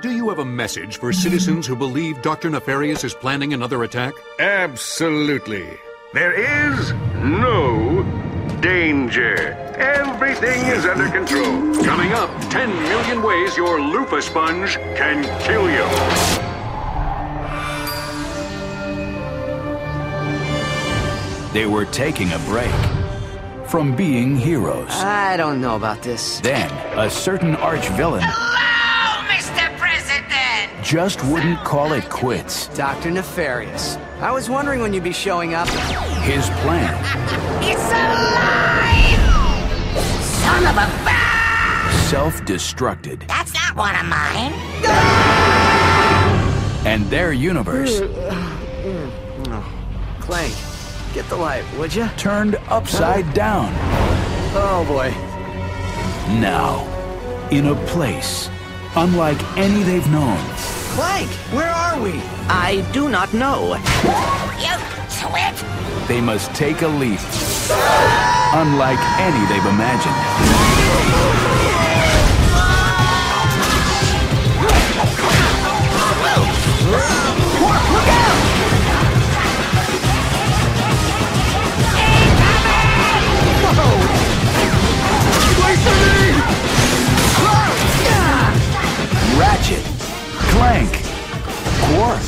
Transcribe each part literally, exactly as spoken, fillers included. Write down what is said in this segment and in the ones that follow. Do you have a message for citizens who believe Doctor Nefarious is planning another attack? Absolutely. There is no danger. Everything is under control. Coming up, ten million ways your loofah sponge can kill you. They were taking a break from being heroes. I don't know about this. Then, a certain arch-villain... Hello, Mister President! ...just wouldn't call it quits. Doctor Nefarious, I was wondering when you'd be showing up. His plan... It's alive! Son of a bitch! Self-destructed. That's not one of mine. And their universe... Clank. Get the light, would you? Turned upside down. Oh, boy. Now, in a place unlike any they've known. Clank, where are we? I do not know. You twit! They must take a leap. Unlike any they've imagined. Look out! Ratchet, Clank, Quark,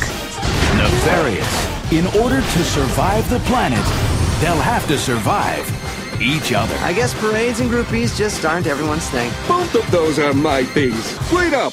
Nefarious. In order to survive the planet, they'll have to survive each other. I guess parades and groupies just aren't everyone's thing. Both of those are my things. Wait up!